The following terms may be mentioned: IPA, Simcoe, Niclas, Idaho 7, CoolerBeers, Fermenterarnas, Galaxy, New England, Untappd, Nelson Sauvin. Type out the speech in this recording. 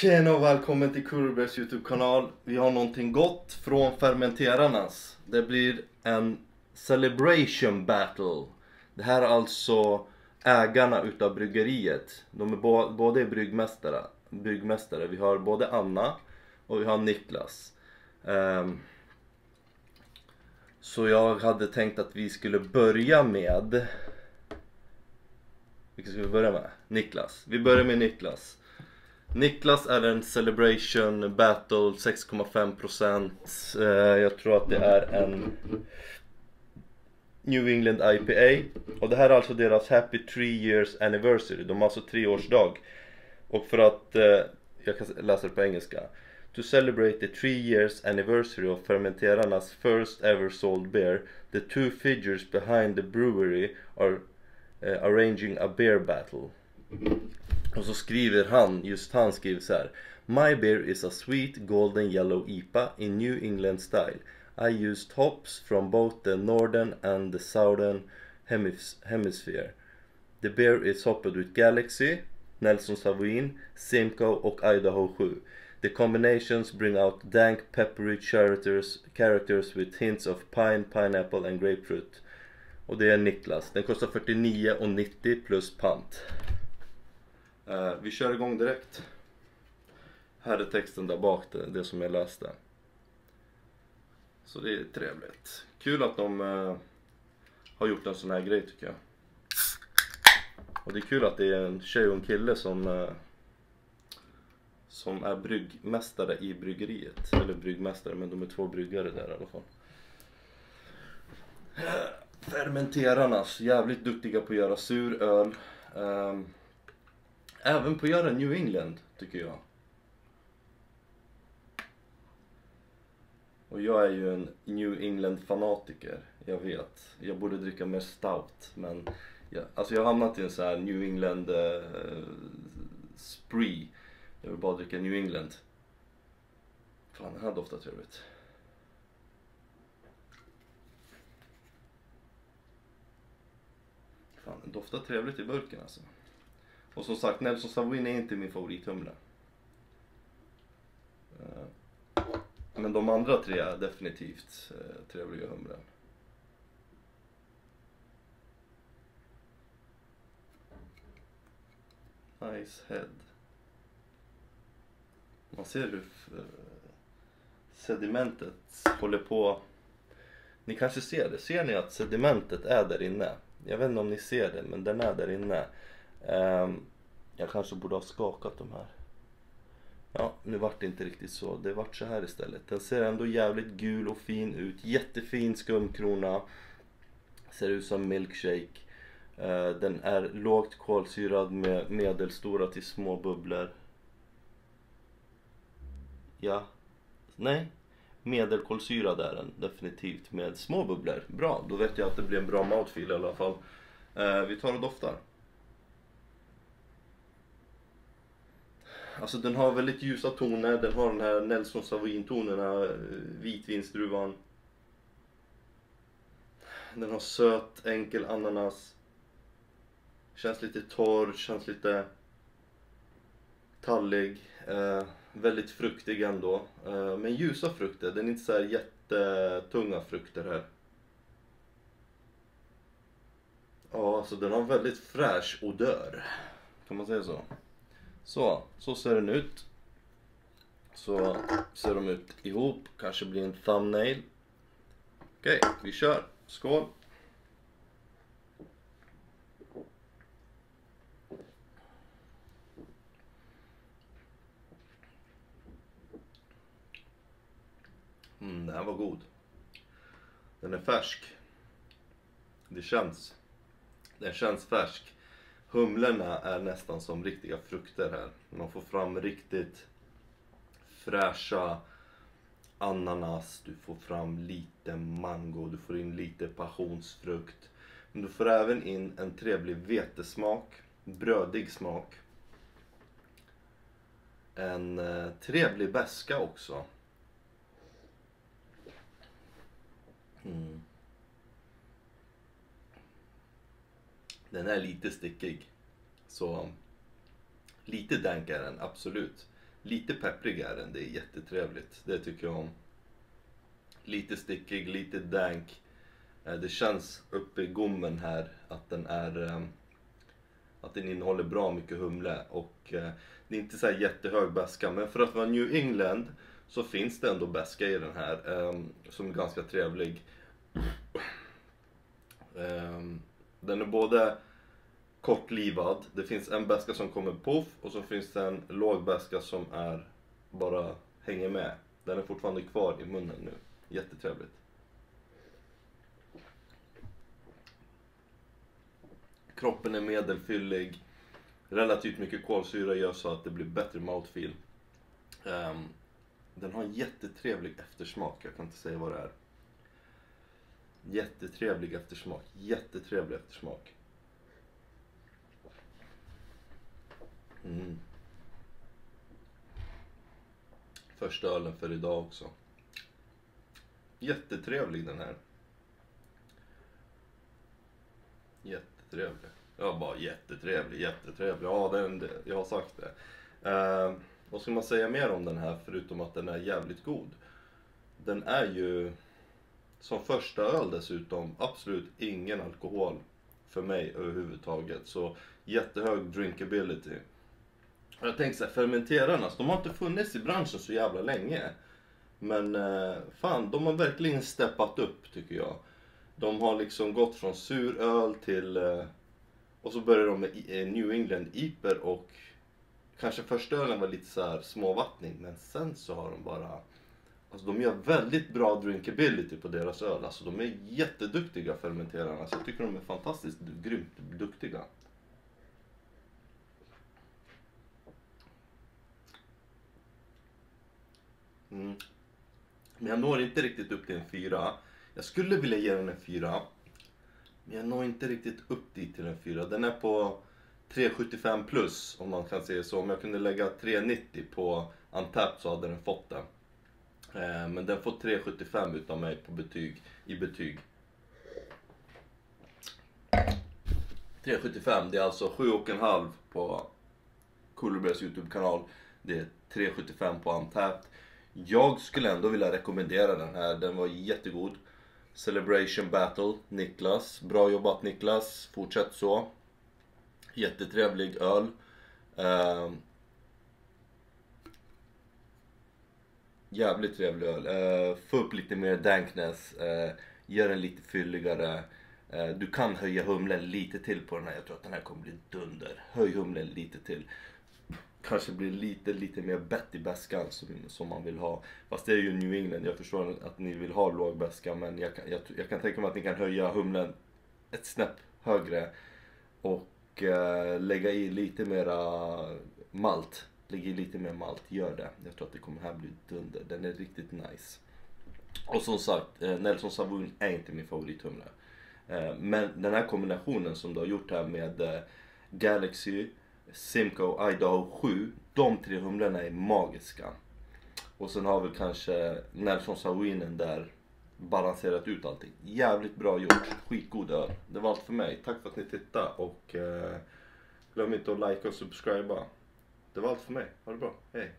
Tjena och välkommen till CoolerBeers YouTube-kanal. Vi har någonting gott från Fermenterarnas. Det blir en celebration battle. Det här är alltså ägarna utav bryggeriet. De är både bryggmästare. Vi har både Anna och vi har Niclas. Så jag hade tänkt att vi skulle börja med... Vilka ska vi börja med? Niclas. Vi börjar med Niclas. Niclas är en celebration battle, 6,5%. Jag tror att det är en New England IPA. Och det här är alltså deras Happy 3 Years Anniversary. De har alltså 3-årsdag. Och för att, jag kan läsa det på engelska. To celebrate the 3 years anniversary of Fermenterarnas first ever sold beer, the two figures behind the brewery are arranging a beer battle. Och så skriver han, just han skriver så här: My beer is a sweet golden yellow IPA in New England style. I used hops from both the northern and the southern hemisphere. The beer is hopped with Galaxy, Nelson Sauvin, Simcoe och Idaho 7. The combinations bring out dank, peppery characters with hints of pine, pineapple and grapefruit. Och det är Niclas. Den kostar 49,90 plus pant. Vi kör igång direkt. Här är texten där bak, det som jag läste. Så det är trevligt. Kul att de har gjort en sån här grej, tycker jag. Och det är kul att det är en tjej och en kille som är bryggmästare i bryggeriet. Eller bryggmästare, men de är två bryggare där i alla fall. Fermenterarnas, jävligt duktiga på att göra sur öl. Även på att göra New England, tycker jag. Och jag är ju en New England-fanatiker, jag vet. Jag borde dricka mer stout, men... jag har hamnat i en så här New England-spree. Jag vill bara dricka New England. Fan, den här doftar trevligt. Fan, den doftar trevligt i burken alltså. Och som sagt, Nelson Sauvin är inte min favorithumle. Men de andra tre är definitivt trevliga humlen. Nice head. Man ser hur sedimentet håller på. Ni kanske ser det. Ser ni att sedimentet är där inne? Jag vet inte om ni ser det, men den är där inne. Jag kanske borde ha skakat de här. Ja, nu vart det inte riktigt så. Det vart så här istället. Den ser ändå jävligt gul och fin ut. Jättefin skumkrona. Ser ut som milkshake. Den är lågt kolsyrad med medelstora till små bubblor. Ja, nej. Medelkolsyrad är den definitivt med små bubblor. Bra, då vet jag att det blir en bra mouthfeel i alla fall. Vi tar och doftar. Alltså den har väldigt ljusa toner, den har den här Nelson Sauvin-tonen, den här vitvinsdruvan. Den har söt, enkel ananas. Känns lite torr, känns lite tallig. Väldigt fruktig ändå. Men ljusa frukter, den är inte så här jättetunga frukter här. Ja, alltså den har väldigt fräsch odör. Kan man säga så? Så ser den ut. Så ser de ut ihop. Kanske blir en thumbnail. Okej, vi kör. Skål. Den här var god. Den är färsk. Den känns färsk. Humlorna är nästan som riktiga frukter här. Man får fram riktigt fräscha ananas. Du får fram lite mango. Du får in lite passionsfrukt. Men du får även in en trevlig vetesmak. Brödig smak. En trevlig bäska också. Den är lite stickig. Så lite dank är den, absolut. Lite pepprig är den, det är jättetrevligt. Det tycker jag om. Lite stickig, lite dank. Det känns uppe i gommen här att den innehåller bra mycket humle. Och det är inte så här jättehög bäska, men för att vara New England så finns det ändå bäska i den här som är ganska trevlig. Den är både kortlivad, det finns en bäska som kommer puff och så finns det en låg bäska som är bara hänger med. Den är fortfarande kvar i munnen nu, jättetrevligt. Kroppen är medelfyllig, relativt mycket kolsyra gör så att det blir bättre mouthfeel. Den har en jättetrevlig eftersmak, jag kan inte säga vad det är. Jättetrevlig eftersmak, jättetrevlig eftersmak. Mm. Första ölen för idag också. Jättetrevlig den här. Jättetrevlig. Jag bara jättetrevlig, jättetrevlig. Ja, den, jag har sagt det. Vad ska man säga mer om den här förutom att den är jävligt god? Den är ju som första öl dessutom absolut ingen alkohol för mig överhuvudtaget. Så jättehög drinkability. Och jag tänkte så här, fermenterarnas, de har inte funnits i branschen så jävla länge. Men fan, de har verkligen steppat upp tycker jag. De har liksom gått från suröl till... och så började de med New England Iper och... Kanske första ölen var lite så här småvattning, men sen så har de bara... Alltså de gör väldigt bra drinkability på deras öl. Alltså de är jätteduktiga fermenterarna. Så jag tycker de är fantastiskt grymt duktiga. Mm. Men jag når inte riktigt upp till en 4. Jag skulle vilja ge den en 4. Men jag når inte riktigt upp dit till en 4. Den är på 3,75 plus om man kan säga så. Om jag kunde lägga 3,90 på Untappd så hade den fått det. Men den får 3,75 utav mig på betyg, i betyg. 3,75, det är alltså 7,5 på CoolerBeers YouTube-kanal. Det är 3,75 på Untappd. Jag skulle ändå vilja rekommendera den här, den var jättegod. Celebration Battle, Niclas. Bra jobbat Niclas, fortsätt så. Jättetrevlig öl. Jävligt trevlig öl. Få upp lite mer dankness. Gör den lite fylligare. Du kan höja humlen lite till på den här. Jag tror att den här kommer bli dunder. Höj humlen lite till. Kanske blir lite mer bett i bäskan som man vill ha. Fast det är ju New England. Jag förstår att ni vill ha låg bäska. Men jag kan tänka mig att ni kan höja humlen ett snäpp högre. Och lägga i lite mera malt. Lägg i lite mer malt, gör det. Jag tror att det kommer här bli dunder. Den är riktigt nice. Och som sagt, Nelson Sauvin är inte min favorithumle. Men den här kombinationen som du har gjort här med Galaxy, Simcoe, Idaho 7. De tre humlorna är magiska. Och sen har vi kanske Nelson Sauvinen där balanserat ut allting. Jävligt bra gjort, skitgod öl. Det var allt för mig, tack för att ni tittade. Och glöm inte att like och subscriba. Det var allt för mig. Ha det bra. Hej.